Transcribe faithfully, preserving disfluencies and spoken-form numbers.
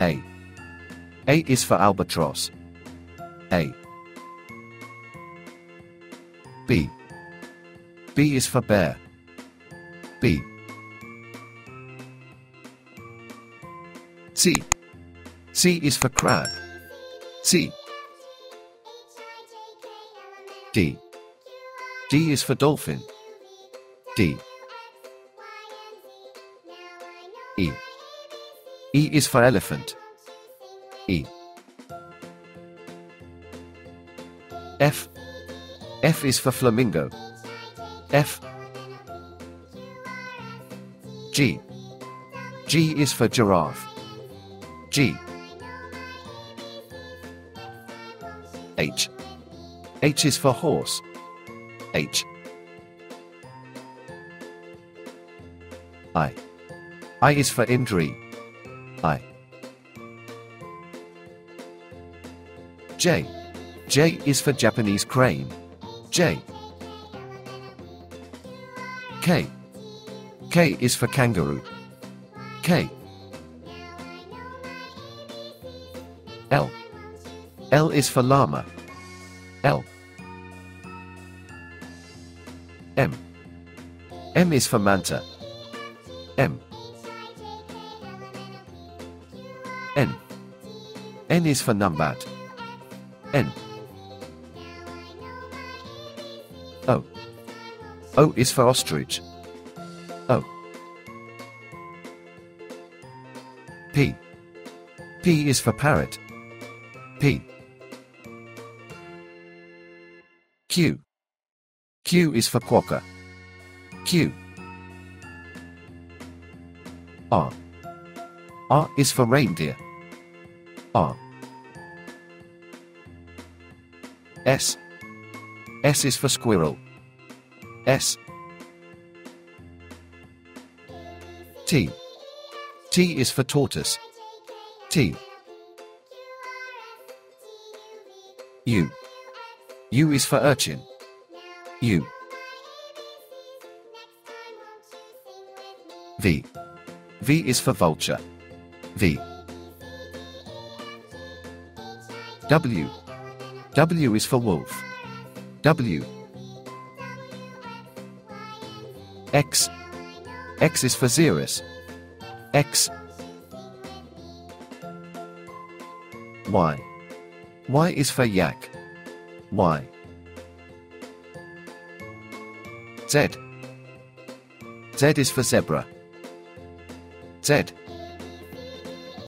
A. A is for albatross. A. B. B is for bear. B. C. C is for crab. C. D. D is for dolphin. D. E. E is for elephant. E. F. F is for flamingo. F. G. G is for giraffe. G. H. H is for horse. H. I. I is for injury. I. J. J is for Japanese crane. J. K. K is for kangaroo. K. L. L is for llama. L. M. M is for manta. M. N. N is for numbat. N. O. O is for ostrich. O. P. P is for parrot. P. Q. Q is for quokka. Q. R. R is for reindeer. R. S. S is for squirrel. S. T. T is for tortoise. T. U. U is for urchin. U. V. V is for vulture. V. W. W is for wolf. W. X. X is for xeris. X. Y. Y is for yak. Y. Z. Z is for zebra. Z.